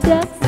Dadah.